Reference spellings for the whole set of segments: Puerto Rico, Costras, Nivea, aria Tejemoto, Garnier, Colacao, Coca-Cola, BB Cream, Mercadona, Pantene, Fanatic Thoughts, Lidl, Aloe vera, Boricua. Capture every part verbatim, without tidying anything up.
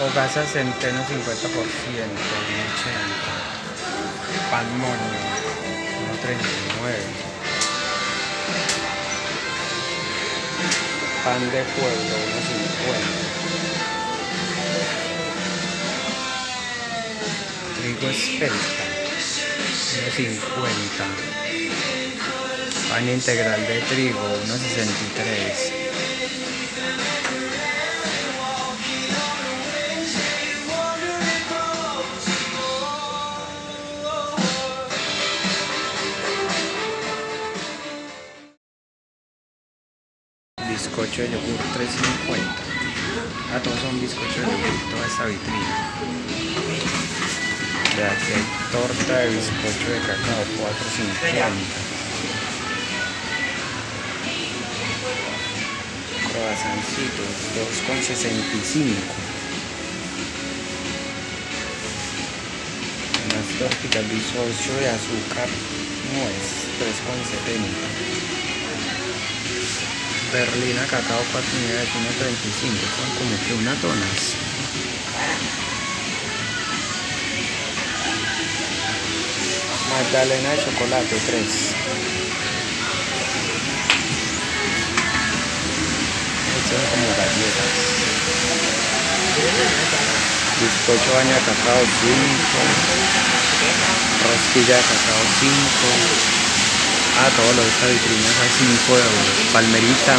o gasa centeno cincuenta por ciento, uno ochenta, palmonio uno treinta y nueve, pan de pueblo uno cincuenta, trigo espelta uno cincuenta, pan integral de trigo uno sesenta y tres, bizcocho de yogur tres cincuenta. A todos son bizcocho de yogur, toda esta vitrina. De aquí hay torta de bizcocho de cacao cuatro cincuenta. Croissancitos dos sesenta y cinco. Unas tortitas bizcocho de azúcar nuez tres setenta. Berlina cacao cuatro unidades, uno treinta y cinco, son como que unas donas. Magdalena de chocolate tres. Estas son como galletas. Bizcocho baño de cacao cinco. Rosquilla de cacao cinco. Ah, todo lo de esta vitrina es a cinco euros. Palmerita.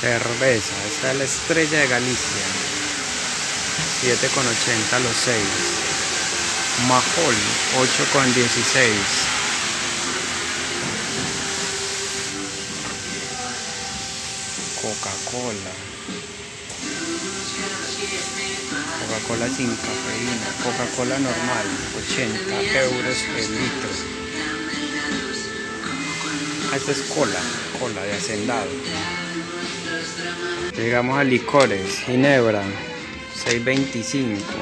Cerveza. Esta es la Estrella de Galicia. siete con ochenta los seis. Mahol. ocho con dieciséis. Coca-Cola. Coca-Cola sin cafeína, Coca-Cola normal, ochenta euros el litro. Ah, esta es cola, cola de hacendado. Llegamos a licores, ginebra, seis veinticinco.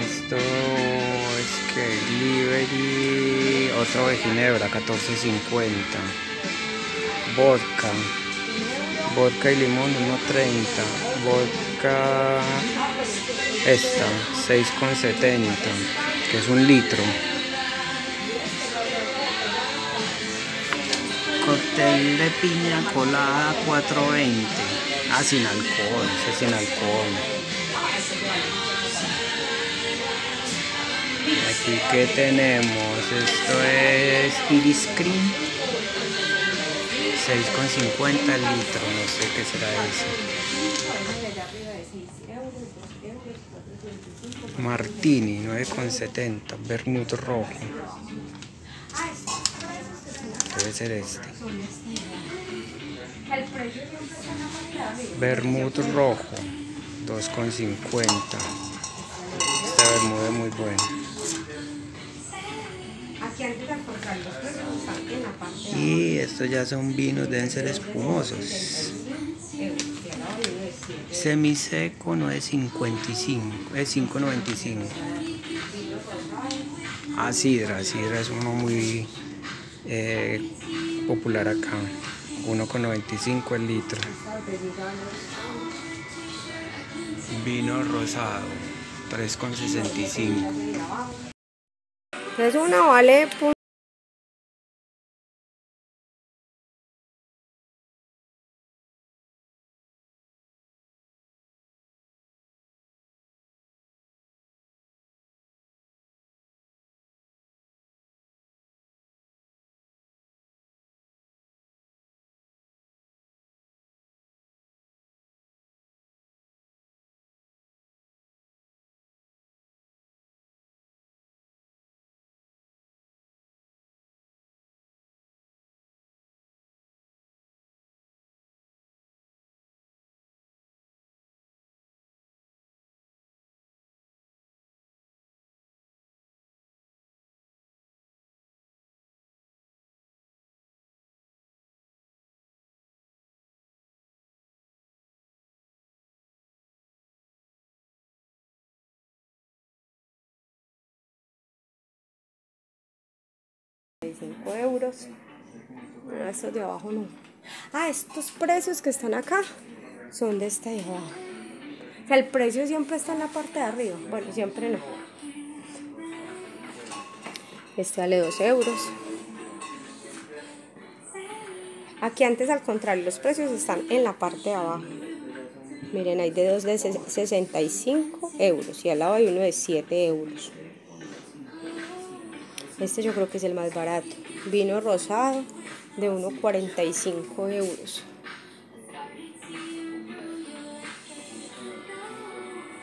Esto es que delivery, otro de ginebra, catorce cincuenta. Vodka. Vodka y limón uno treinta, vodka esta seis con setenta, que es un litro. Cóctel de piña colada cuatro veinte, ah, sin alcohol, ese es sin alcohol. Aquí que tenemos, esto es Iris Cream. seis con cincuenta litros, no sé qué será eso. Martini, nueve con setenta, vermut rojo. Debe ser este. Vermut rojo, dos con cincuenta. Este vermut es muy bueno. Y estos ya son vinos, deben ser espumosos. Semiseco no es cincuenta y cinco, es cinco noventa y cinco. Ah, sidra, sidra es uno muy eh, popular acá. uno con noventa y cinco el litro. Vino rosado, tres con sesenta y cinco. Es una vale punto cinco euros, eso de abajo no. Ah, estos precios que están acá son de esta de abajo. O sea, el precio siempre está en la parte de arriba. Bueno, siempre no. Este vale dos euros. Aquí antes, al contrario, los precios están en la parte de abajo. Miren, hay de dos de sesenta y cinco euros y al lado hay uno de siete euros. Este yo creo que es el más barato. Vino rosado de uno cuarenta y cinco euros.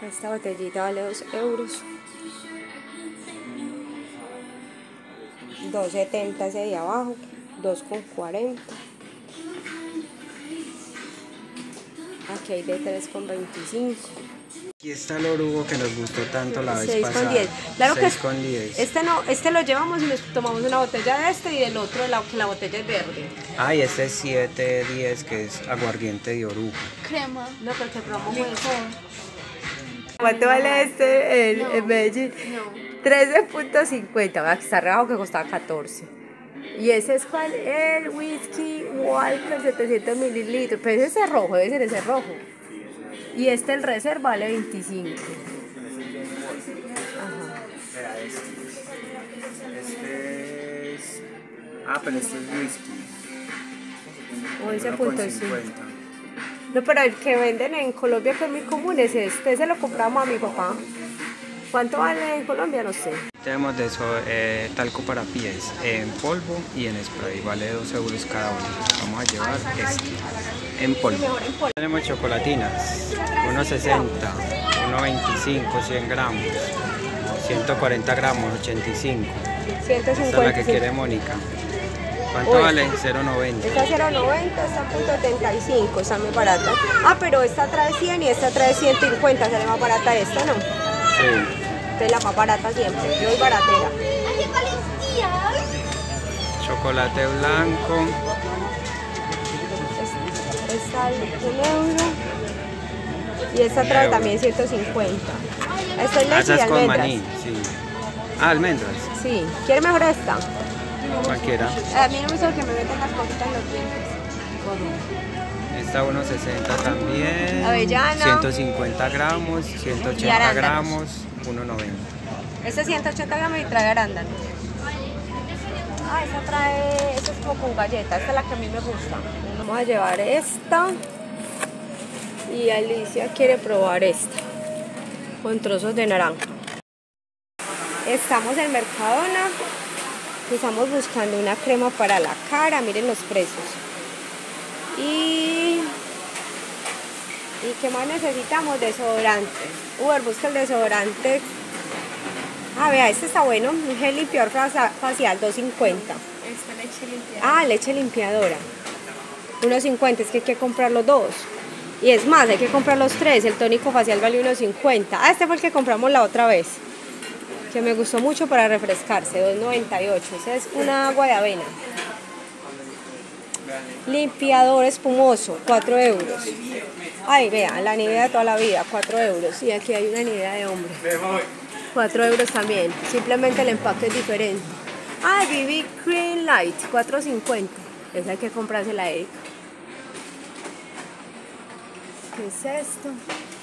Esta botellita vale dos euros. dos setenta ese de abajo, dos cuarenta. Aquí hay de tres veinticinco. Aquí está el orugo que nos gustó tanto la vez pasada. seis con diez. Claro que seis con diez. Este, no, este lo llevamos y nos tomamos una botella de este y del otro de la, que la botella es verde. Ah, y este es siete diez, que es aguardiente de orugo. Crema. No, porque probamos eso. ¿Cuánto vale este en, no, en Medellín? No. trece cincuenta, está raro que costaba catorce. Y ese es cuál, el whisky Walker setecientos mililitros, pero ese es rojo, debe ser ese rojo. Y este, el reserva, vale veinticinco. Ajá. Este es... Ah, pero este es whisky. once cincuenta. No, pero el que venden en Colombia, que es muy común, es este. Ese lo compramos a mi papá. ¿Cuánto vale en Colombia? No sé. Tenemos de eso eh, talco para pies en polvo y en spray, vale dos euros cada uno. Vamos a llevar este en polvo. Tenemos chocolatinas, uno sesenta, uno veinticinco, cien gramos, ciento cuarenta gramos, ochenta y cinco. ciento cincuenta. Esta es la que quiere Mónica. ¿Cuánto Uy, vale? cero noventa. Esta cero noventa, esta punto setenta y cinco, está muy barata. Ah, pero esta trae cien y esta trae ciento cincuenta, sale más barata esta, ¿no? Sí. Es la más barata siempre, yo soy baratera. Chocolate blanco. Esta es un euro. Y esta trae también ciento cincuenta. Esta es leche y almendras. Con maní, sí. Ah, almendras. Sí. ¿Quiere mejor esta? Cualquiera. A mí no me gusta que me metan las coquitas en los dientes. Esta uno sesenta también. Avellana. ciento cincuenta gramos, ciento ochenta gramos. uno noventa. Este es ciento ochenta gramos y trae arándanos. Ah, esta trae, esta es como con galleta, esta es la que a mí me gusta. Vamos a llevar esta. Y Alicia quiere probar esta, con trozos de naranja. Estamos en Mercadona. Estamos buscando una crema para la cara, miren los precios. Y... ¿Y qué más necesitamos? Desodorante. Uber, busca el desodorante. Ah, vea, este está bueno. Un gel limpiador facial, dos cincuenta. Esta leche limpiadora. Ah, leche limpiadora. uno cincuenta, es que hay que comprar los dos. Y es más, hay que comprar los tres. El tónico facial vale uno cincuenta. Ah, este fue el que compramos la otra vez, que me gustó mucho para refrescarse, dos noventa y ocho. Esa es una agua de avena. Limpiador espumoso, cuatro euros. Ay, vea, la Nivea de toda la vida, cuatro euros. Y aquí hay una Nivea de hombre, cuatro euros también. Simplemente el empaque es diferente. Ah, B B Cream Light, cuatro cincuenta. Esa hay que comprarse la Erika. ¿Qué es esto?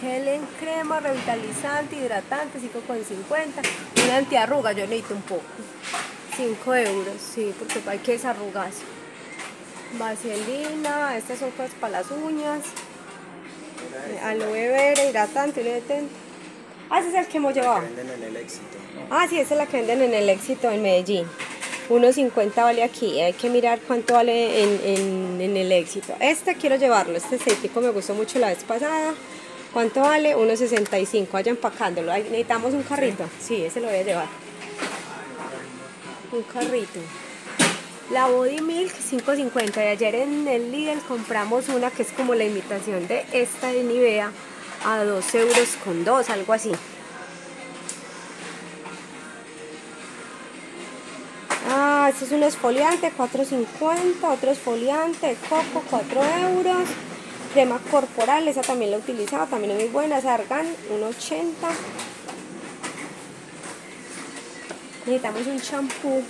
Gel en crema, revitalizante, hidratante, cinco cincuenta. Una antiarruga, yo necesito un poco. cinco euros, sí, porque hay que desarrugarse. Vaselina, estas son cosas para las uñas. Aloe vera, hidratante, hidratante. Ah, ese es el que hemos llevado. Que venden en el éxito, ¿no? Ah, sí, esa es la que venden en el éxito en Medellín. uno cincuenta vale aquí. Hay que mirar cuánto vale en, en, en el éxito. Este quiero llevarlo. Este estético me gustó mucho la vez pasada. ¿Cuánto vale? uno sesenta y cinco. Vaya empacándolo. Ahí necesitamos un carrito. Sí, ese lo voy a llevar. Un carrito. La Body Milk cinco cincuenta, de ayer en el Lidl compramos una que es como la imitación de esta de Nivea a dos euros con dos, algo así. Ah, este es un esfoliante cuatro cincuenta, otro esfoliante de coco cuatro euros. Crema corporal, esa también la utilizaba, también es muy buena, esa Argan uno ochenta. Necesitamos un champú.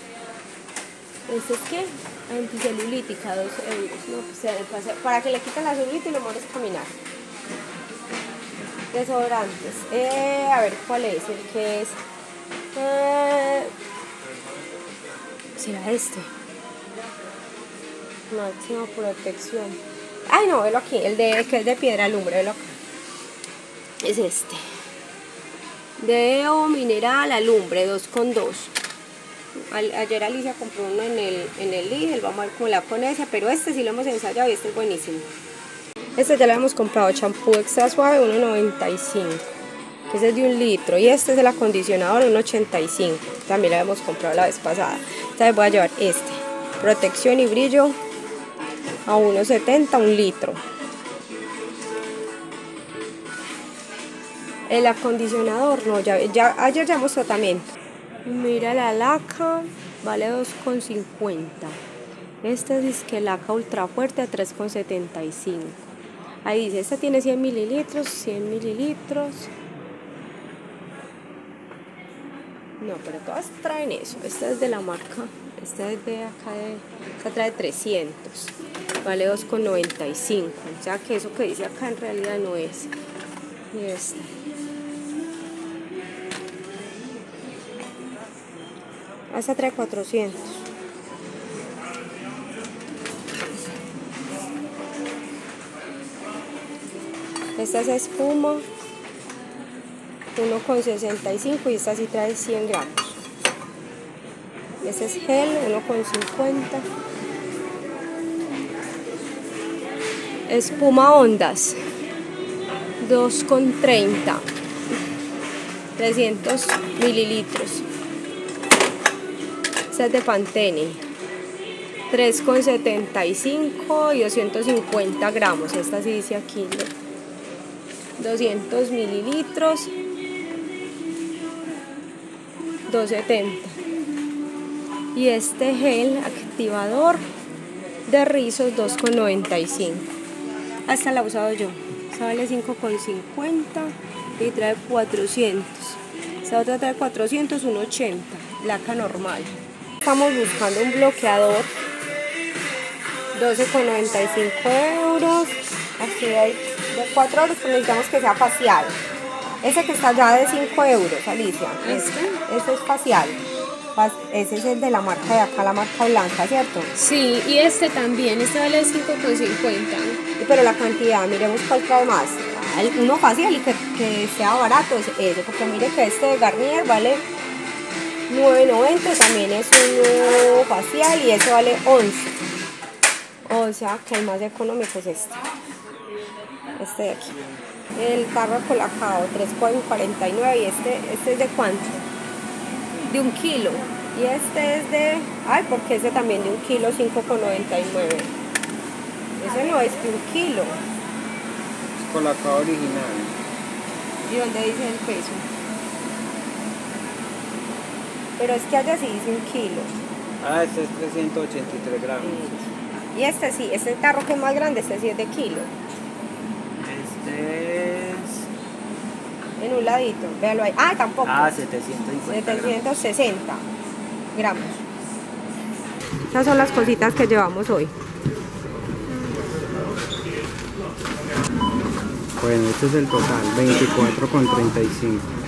¿Este es qué? anticelulítica, dos euros, ¿no? Pues para que le quiten la celulitis y lo mejor es caminar. Desodorantes, eh, a ver cuál es, el que es, eh, será este, máxima protección, ay no, velo aquí, el de el que es de piedra lumbre, velo acá, es este, deo mineral alumbre, dos con dos. Ayer Alicia compró uno en el, en el Lidl, vamos a ver cómo la pone esa, pero este sí lo hemos ensayado y este es buenísimo. Este ya lo hemos comprado, champú extra suave, uno noventa y cinco. Este es de un litro y este es el acondicionador, uno ochenta y cinco. También lo hemos comprado la vez pasada. Esta vez voy a llevar este. Protección y brillo a uno setenta, un litro. El acondicionador, no, ya, ya ayer llevamos tratamiento. Mira la laca, vale dos con cincuenta. Esta es que laca ultra fuerte a tres con setenta y cinco. Ahí dice, esta tiene cien mililitros, cien mililitros. No, pero todas traen eso. Esta es de la marca, esta es de acá, de, esta trae trescientos. Vale dos con noventa y cinco. O sea que eso que dice acá en realidad no es. Y esta. Esta trae cuatrocientos. Esta es espuma, uno con sesenta y cinco y esta sí trae cien gramos. Este es gel, uno con cincuenta. Espuma ondas, dos con treinta. trescientos mililitros. Esta es de Pantene, tres con setenta y cinco y doscientos cincuenta gramos. Esta sí dice aquí, ¿no? doscientos mililitros, dos setenta. Y este gel activador de rizos, dos con noventa y cinco. Hasta la he usado yo. Esta vale cinco con cincuenta y trae cuatrocientos. Esta otra trae cuatrocientos, uno ochenta. Laca normal. Estamos buscando un bloqueador, doce con noventa y cinco euros. Aquí hay de cuatro euros, pero necesitamos que sea facial. Ese que está ya de cinco euros, Alicia. Este, este es facial. Ese es el de la marca de acá, la marca blanca, ¿cierto? Sí, y este también, este vale cinco con cincuenta. Pero la cantidad, miremos cuál trae más. Uno facial y que, que sea barato es ese, porque mire que este de Garnier vale nueve noventa, también es uno facial y ese vale once. O sea que el más económico es este. Este de aquí, el tarro Colacao, tres con cuarenta y nueve. ¿Y este, este es de cuánto? De un kilo. Y este es de, ay, porque este también de un kilo, cinco con noventa y nueve. Ese no es de un kilo. Es Colacao original. ¿Y dónde dice el peso? Pero es que allá sí dice un kilo. Ah, este es trescientos ochenta y tres gramos. Y, y este sí, este tarro que es más grande, este sí es de kilo. En un ladito, véalo ahí. Ah, tampoco. Ah, setecientos sesenta gramos. Estas son las cositas que llevamos hoy. Bueno, este es el total, veinticuatro con treinta y cinco.